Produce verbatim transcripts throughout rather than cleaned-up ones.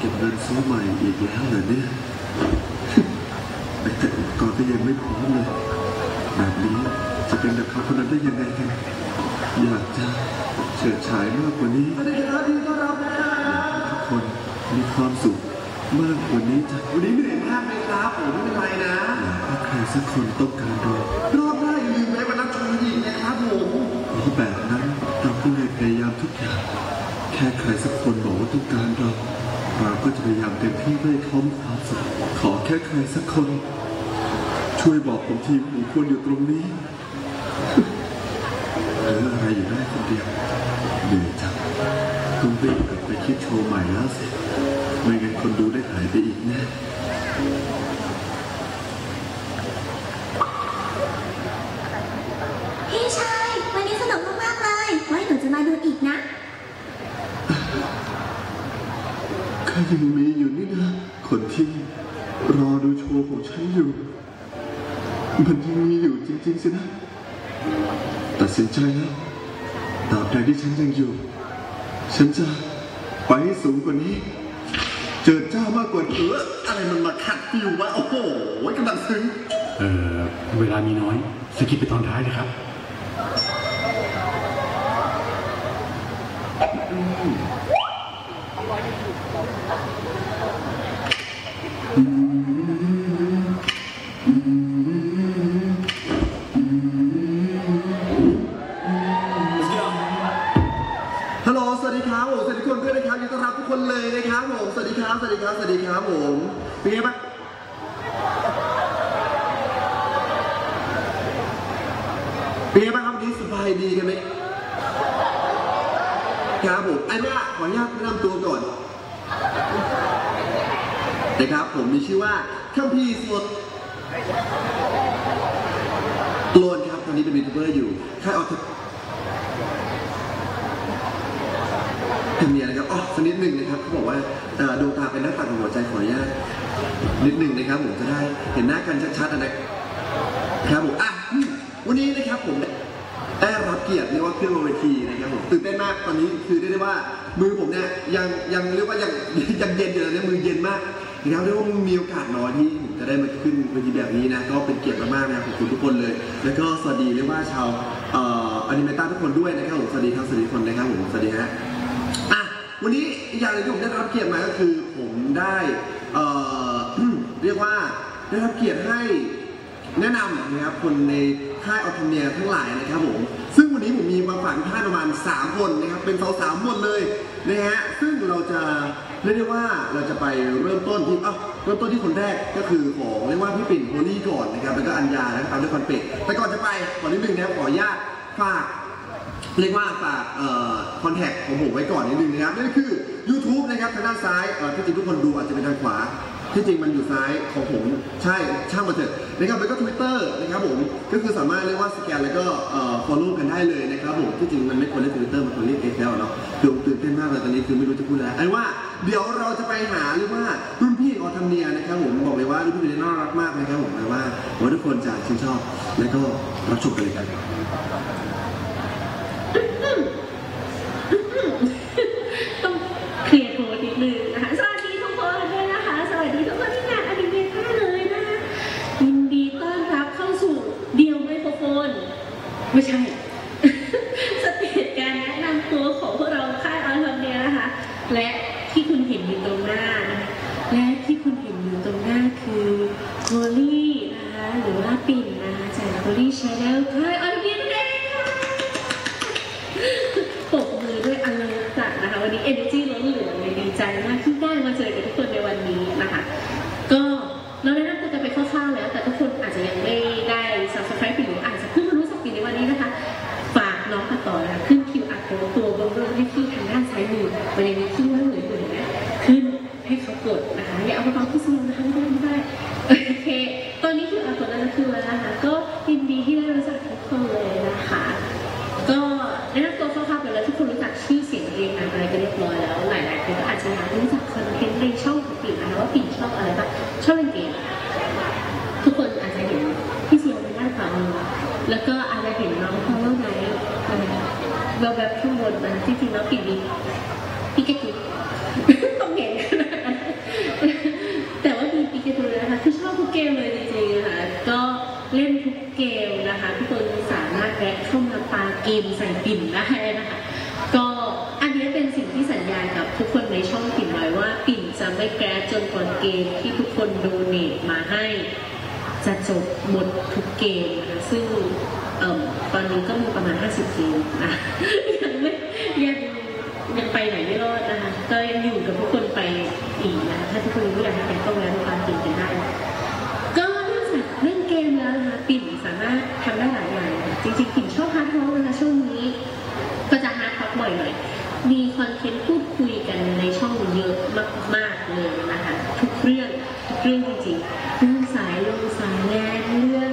เก็บเงินซื้อใหม่อีกแล้วเหรอเนี่ยแต่อุปกรณ์ก็ยังไม่พร้อมเลยแบบนี้จะเป็นแบบเขาคนนั้นได้ยังไงกันอยากจะเฉิดฉายมากกว่านี้ทุกคนมีความสุขมากกว่านี้จ้ะวันนี้เหนื่อยมากเลยครับผมไม่เป็นไรนะถ้าใครสักคนต้องการรอรอบได้ลืมไหมมารับชมอีกนะครับผมรูปแบบนั้นเราก็เลยพยายามทุกอย่างแค่ใครสักคนบอกว่าต้องการเราเราก็จะพยายามเต็มที่เพื่อให้เขามีความสุขขอแค่ใครสักคนช่วยบอกผมทีผมควรอยู่ตรงนี้หรืออะไรอยู่ได้คนเดียวเหนื่อยจังต้องรีบกลับไปคิดโชว์ใหม่แล้วสิไม่งั้นคนดูได้หายไปอีกแน่พี่ชายวันนี้สนุกมากๆเลยไว้หนูจะมาดูอีกนะข้ายังมีอยู่นี่นะคนที่รอดูโชว์ของฉันอยู่มันยังมีอยู่จริงๆสินะตัดสินใจแล้วตราบใดที่ฉันยังอยู่ฉันจะไปให้สูงกว่านี้เจอเจ้ามากกว่าเอออะไรมันมาขัดอยู่วะโอ้โหกำลังซึ้งเออเวลามีน้อยสกิปไปตอนท้ายนะครับสวัสดีครับสวัสดีครับผมเป็นไงบ้างเป็นไงบ้างครับวันนี้สบายดีกันไหมครับผมไอ้แม่ขออนุญาตแนะนำตัวก่อนนะครับผมมีชื่อว่าคัมพีร์สดโลนครับตอนนี้เป็นยูทูบเบอร์อยู่ค่ายออทมีอะไรครับอ๋อสักนิดหนึ่งนะครับเขาบอกว่าดวงตาเป็นหน้าต่างของหัวใจขออนุญาตนิดหนึ่งนะครับผมจะได้เห็นหน้ากันชัดๆนะครับผมอ่ะวันนี้นะครับผมได้รับเกียรติเรียกว่าขึ้นบนเวทีนะครับผมตื่นเต้นมากตอนนี้คือได้ได้ว่ามือผมเนี่ยยังยังเรียกว่ายังยังเย็นอยู่เลยเนี่ยมือเย็นมากนะครับเรียกว่ามีโอกาสน้อยที่ผมจะได้มาขึ้นเวทีแบบนี้นะก็เป็นเกียรติมากๆนะขอบคุณทุกคนเลยแล้วก็สวัสดีเรียกว่าชาวอนิเมต้าทุกคนด้วยนะครับผมสวัสดีครับสวัสดีทุกคนนะครับผมสวัสดีฮะวันนี้อีกอย่างหนึ่งที่ผมได้รับเกียรติมาก็คือผมได้เอ่อเรียกว่าได้รับเกียรติให้แนะนำนะครับคนในค่ายออโตเมียทั้งหลายนะครับผมซึ่งวันนี้ผมมีมาฝากท่านประมาณสามคนนะครับเป็นสาวๆหมดเลยนะฮะซึ่งเราจะเรียกได้ว่าเราจะไปเริ่มต้นที่เอ้าเริ่มต้นที่คนแรกก็คือของเรียกว่าพี่ปิ่นโฮลี่ก่อนนะครับแล้วก็อัญญานะครับเอาด้วยคอนเฟกต์แต่ก่อนจะไปขอนิดนึงนะครับขออนุญาตฝากเรียกว่าฝากคอนแทคของผมไว้ก่อนนิดนึงนะครับนั่นคือ ยูทูบ นะครับทางด้านซ้ายที่จริงทุกคนดูอาจจะเป็นทางขวาที่จริงมันอยู่ซ้ายของผมใช่ช่างมาเถอะนะครับแล้วก็ ทวิตเตอร์ นะครับผมก็คือสามารถเรียกว่าสแกนแล้วก็ ฟอลโล่ กันได้เลยนะครับผมที่จริงมันไม่ควรเรียก ทวิตเตอร์ มันควรเรียก เอ็กซ์ แล้วเนาะคือตื่นเต้นมากเลยตอนนี้คือไม่รู้จะพูดอะไรไอ้ว่าเดี๋ยวเราจะไปหาเรียกว่ารุ่นพี่ออทำเนียนะครับผมบอกเลยว่ารุ่นพี่น่ารักมากนะครับผมเลยว่าว่าทุกคนจะชื่นชอบและก็รับชมกันเลยกันเคลียร์โพสต์นิดนึงนะคะสวัสดีทุกคนด้วยนะคะสวัสดีทุกคนที่งานอนิเมต้าเลยนะคะยินดีต้อนรับเข้าสู่เดียวไมโครโฟนไม่ใช่สเตจการแนะนำตัวของพวกเราค่ายออโตเมียนะคะและที่คุณเห็นอยู่ตรงหน้าและที่คุณเห็นอยู่ตรงหน้าคือโฮลี่นะคะหรือว่าปิ่นนะคะจากโฮลี่ชาแนลค่ายออโตเมียวันนี้ เอนเนอร์จี ล้นเหลือเลยดีใจมากที่ได้มาเจอกับทุกคนในวันนี้นะคะก็เราได้รับการไปคร่าวๆแล้วแต่ทุกคนอาจจะยังไม่ได้ ซับสไครบ์ หรืออาจจะเพิ่งมารู้จักปีในวันนี้นะคะฝากน้องมาต่อนะขึ้น คิวอาร์โค้ด ตัวบนรูปให้ที่ทางด้านซ้ายมือวันนี้มีที่ว่าเหมือนเหมือนนะขึ้นให้เขากดนะคะอย่าเอากระเป๋าที่สมองนะคะไม่ได้ไม่ได้โอเคตอนนี้ คิวอาร์โค้ด นั้นคือแล้วนะคะก็ยินดีที่ได้รู้จักทุกคนเลยนะคะก็ได้รับตัวคร่าวๆไปแล้วทุกคนรู้จักชื่อเสียงเองอะไรก็เรียบร้อยแล้วหลายๆคนก็อาจจะรู้จักคอนเทนต์ในช่องปิ่นนะคะว่าปิ่นชอบอะไรบ้างชอบเล่นเกมทุกคนอาจจะเห็นพี่เซียวเป็นหน้าตาแล้วก็อาจจะเห็นน้องเขาว่าไงแบบแบบข้างบนมันที่จริงแล้วปิ่นมีพี่แก๊กตรงเห็นกัน เกลนะคะพี่ตูนสามารถแวะเข้ามาปาเกมใส่ปิ่นได้นะคะก็อันนี้เป็นสิ่งที่สัญญากับทุกคนในช่องปิ่นไว้ว่าปิ่นจะไม่แกรดจนกว่าเกมที่ทุกคนโดเนทมาให้จะจบหมดทุกเกมนะซึ่งตอนนี้ก็มีประมาณห้าสิบเกมนะยังไม่ยังยังไปไหนไม่รอดนะคะก็ยังอยู่กับทุกคนไปอีกนะถ้าทุกคนรู้อยากให้แกก็แวะมาปาเกมกันได้ก็นอกจากเล่นเกมแล้วนะคะปิ่นสามารถทำได้หลายอย่างจริงๆปิ่นชอบฮาร์ดร็อกนะคะช่วงนี้ก็จะฮาร์ดร็อกบ่อยหน่อยมีคอนเทนต์พูดคุยกันในช่องเยอะมากๆเลยนะคะทุกเรื่องทุกเรื่องจริงๆเรื่องสายลงสายแรงเรื่อง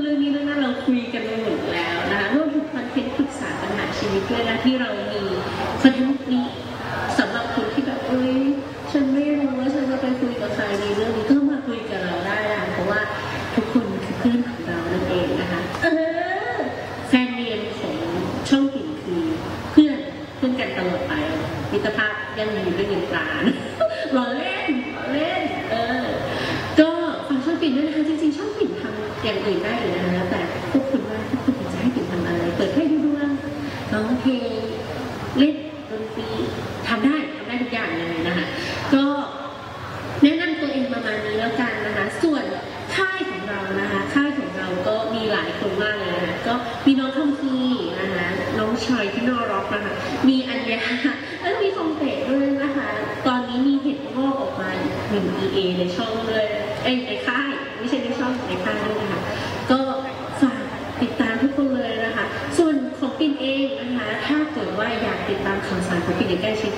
เรื่องนี้เรื่องนั้นเราคุยกันไปหมดแล้วนะคะรวมถึงคอนเทนต์ปรึกษาปัญหาชีวิตด้วยนะที่เรามีคอนเทนต์นี้สำหรับคนที่แบบเอ้ยฉันไม่รู้ว่าฉันจะไปคุยกับใครในเรื่องนี้ก็มาคุยกับเราได้นะเพราะว่าทุกคนคือเพื่อนของเรานั่นเองนะคะเออแฟนเนมของช่องปิ่นคือเพื่อนเพื่อนกันตลอดไปมิตรภาพยังมีอยู่ด้วยกันตลอดหล่อเล่นเล่นเออก็ฟังช่องปิ่นด้วยนะคะจริงๆช่องปิ่นทำอย่างอื่นได้เลยนะคะแต่พวกคุณว่าพวกคุณจะให้ปิ่นทำอะไรเปิดให้ดูดูว่าร้องเพลงเล่นดนตรีทำได้ทำได้ทุกอย่างเลยนะคะก็แนะนำตัวเองประมาณนี้แล้วกันนะคะส่วนค่ายของเรานะคะค่ายของเราก็มีหลายคนมากเลยนะคะก็มีน้องทองทีนะคะน้องชอยที่นอร็อกนะคะมีอันยาแล้วมีทองเตะด้วยนะคะตอนนี้มีเห็ดงอกออกมาหนึ่งเอในช่องเลยเอ้ยในค่ายไม่ใช่ในช่องในค่ายด้วยนะคะก็ฝากติดตามทุกคนเลยนะคะส่วนของปิ่นเองนะคะถ้าเกิดว่าอยากติดตามข่าวสารของปิ่นอย่างใกล้ชิด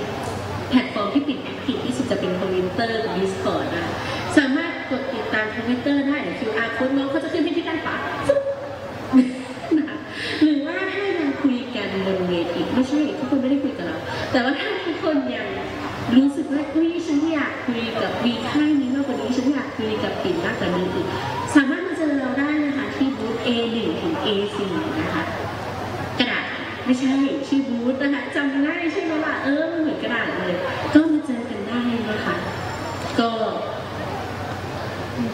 แพลตฟอร์มที่ปิ่นแอคทีฟที่สุดจะเป็นทวิตเตอร์กับดิสคอร์ดนะคะสามารถกดติดตามทวิตเตอร์ได้หรือ คิว อาร์ โค้ดน้องเขาจะขึ้นให้ที่ด้านขวาหรือว่าให้เราคุยกันบนเวทีไม่ใช่ทุกคนไม่ได้คุยกับเราแต่ว่าถ้าทุกคนยังรู้สึกว่าเฮ้ยฉันอยากคุยกับวีค่ายนี้มากกว่านี้ฉันอยากคุยกับปิ่นมากกว่านี้อีกสามารถมาเจอเราได้นะคะที่บูธ เอ หนึ่ง ถึง เอ สี่ นะคะกระดาษไม่ใช่ชื่อบูธนะคะจำง่ายใช่ไหมล่ะเออเหมือนกระดาษเลยก็มาเจอกันได้นะคะก็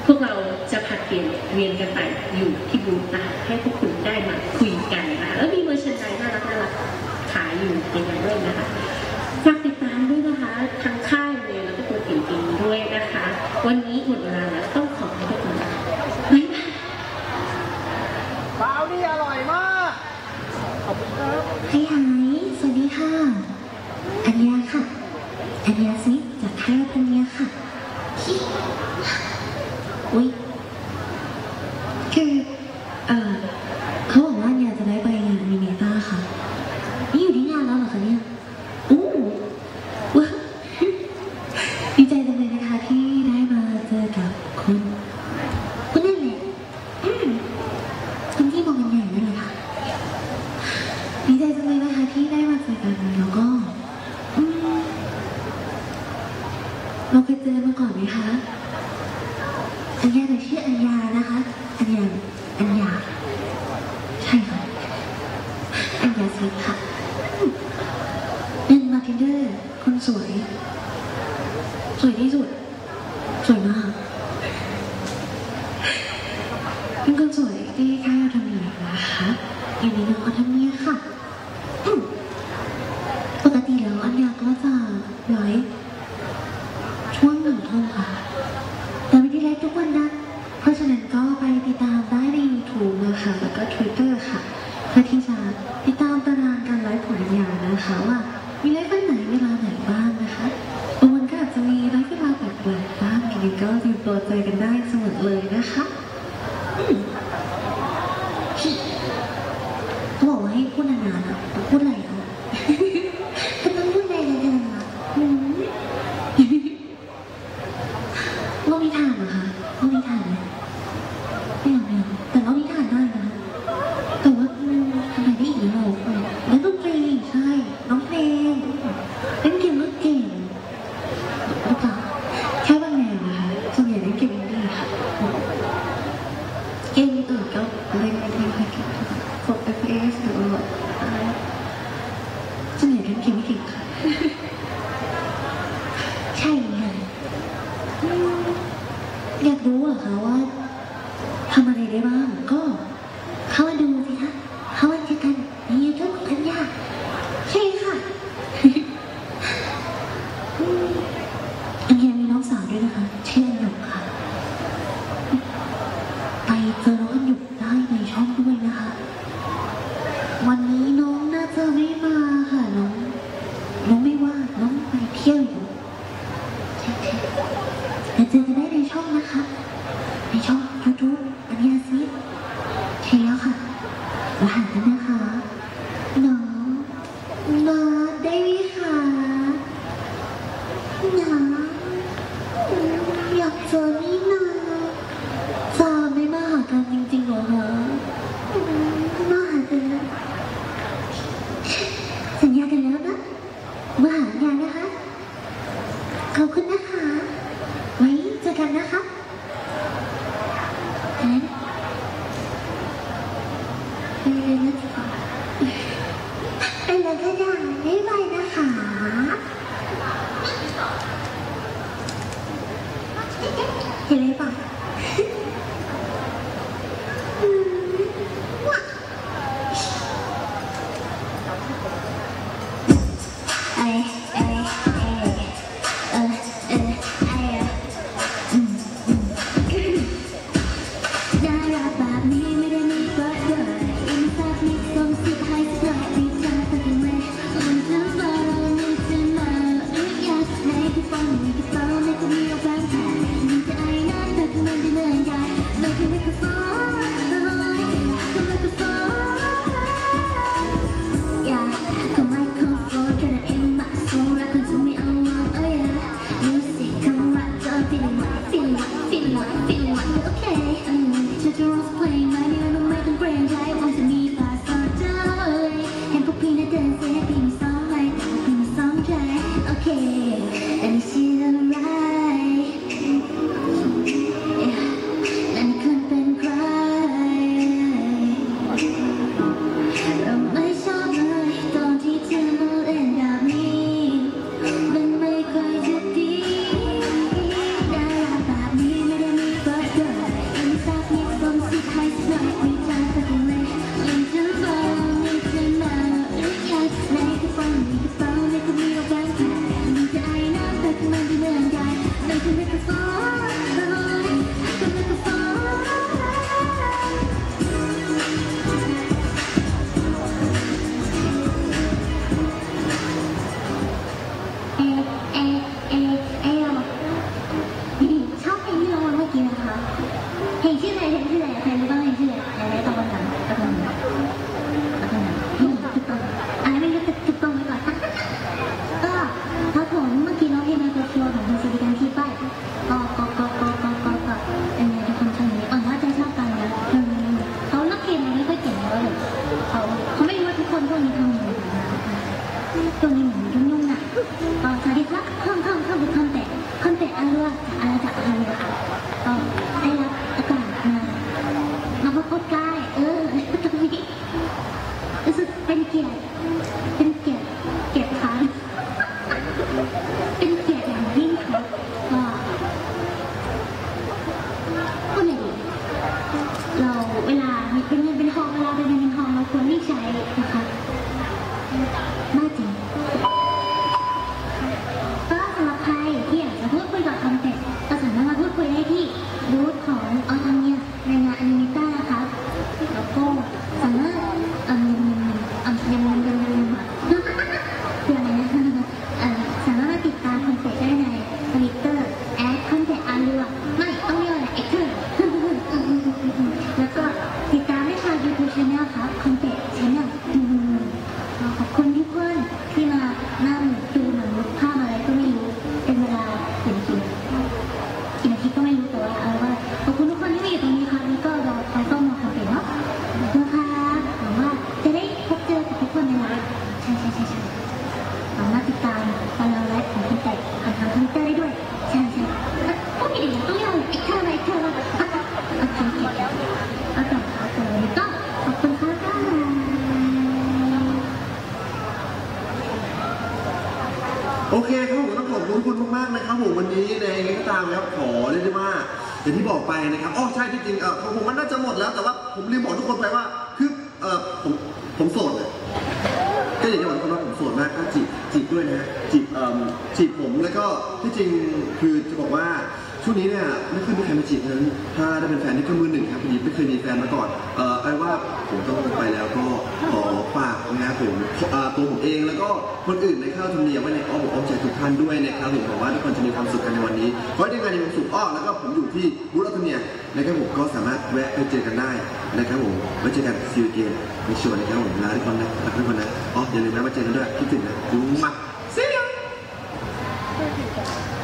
พวกเราจะผัดเปลี่ยนเวียนกันไปอยู่ที่บูธนะคะให้พวกคุณได้มาคุยกันนะแล้วมีเวอร์ชันใจน่ารักน่ารักขายอยู่ในงานด้วยนะคะฝากติดตามด้วยนะคะทั้งค่ายเลยแล้วก็ตัวปิ่นเองด้วยนะคะวันนี้หมดเวลาแล้วต้องขอขอบคุณนะบ๊ายบายเปล่านี่อร่อยมากขอบคุณครับไฮไฮสวัสดีค่ะอัญญาค่ะอัญญาสิจากค่ายอัญญาค่ะอุ้ยคือเออเขาบอกว่าเนี่ยจะได้ไปงานมิเนต้าค่ะนี่อยู่ที่งานแล้วเหรอคะเนี่ยอู้ว้าดีใจจังเลยนะคะที่ได้มาเจอกับคุณคุณนั่นแหละคุณที่มองกันใหญ่นั่นเลยค่ะดีใจจังเลยนะคะที่ได้มาเจอกันแล้วก็เราเคยเจอมาก่อนไหมคะอัญญาแต่ชื่ออัญญานะคะอัญญาอัญญาใช่ค่ะอัญญาสิค่ะเป็นมาร์เก็ตเตอร์คนสวยสวยที่สุดสวยมากเป็นคนสวยที่ค่ายเราทำอยู่นะคะอยู่ในน้องอธเนียค่ะปกติแล้วอัญญาก็จะร้อยช่วงหนึ่งทุ่มค่ะแต่ไม่ได้ไลฟ์ทุกวันนะเพราะฉะนั้นก็ไปติดตามได้ใน ยู ทูบ นะคะแล้วก็ ทวิตเตอร์ ค่ะเพื่อที่จะติดตามตารางการไลฟ์ของอัญญานะคะว่ามีไลฟ์วันไหนเวลาไหนบ้างนะคะบางวันก็อาจจะมีไลฟ์เวลาแปลกๆบ้างยังไงก็ติดตัวเจอกันได้เสมอเลยนะคะเขาบอกว่าให้พูดนานๆนะพูดอะไรอ่ะก็ต้องพูดอะไรกันนะเล่านิทานเหรอคะเล่านิทานไหมไม่เอาไม่เอาแต่เล่านิทานได้นะแต่ว่าทำไมได้อีกแล้วแล้วต้องเพลงใช่น้องเพลงเล่นเกมก็เก่งหรือเปล่าแค่บางแนวนะคะส่วนใหญ่เล่นเกมดีค่ะเกมอื่นก็เล่นไม่ได้ค่ะพวก เอฟ พี เอส หรือว่าส่วนใหญ่เล่นเกมไม่เก่งค่ะใช่ค่ะอยากรู้เหรอคะว่าทำอะไรได้บ้างก็ เลยนะคะไอ้นันทดาไม่ไหวนะคะเห็นไหมปะโอเคครับผมต้องขอบคุณคุณมากๆนะครับผมวันนี้ในเรื่องตามนะครับขอเรียกได้ว่าอย่างที่บอกไปนะครับอ๋อใช่ที่จริงเออผมมันน่าจะหมดแล้วแต่ว่าผมลืมบอกทุกคนไปว่าคือเออผมผมโสดเลยก็อย่างที่บอกคนว่าผมโสดมากก็จีบจีบด้วยนะจีบเออจีบผมแล้วก็ที่จริงคือจะบอกว่าช่วงนี้เนี่ยไม่เคยมีใครมาจีบนั้นถ้าได้เป็นแฟนนี่ก็มือหนึ่งครับพอดีไม่เคยมีแฟนมาก่อนเออไอ้ว่าผมต้องไปแล้วก็ขอฝากนะครับผมตัวผมเองแล้วก็คนอื่นในข้าวทำเนียบไว้ในอ้อมอกอ้อมใจทุกท่านด้วยนะครับผมหวังว่าทุกคนจะมีความสุขกันในวันนี้ขอให้ได้งานในความสุขอ้อแล้วก็ผมอยู่ที่บูธทำเนียบนะครับผมก็สามารถแวะไปเจอกันได้นะครับผมไว้เจอกันซีรีส์เกมมิชชัวร์นะครับผมลาทุกคนนะลาทุกคนนะอ้ออย่าลืมนะมาเจอกันด้วยคิดถึงนะดูมาก see you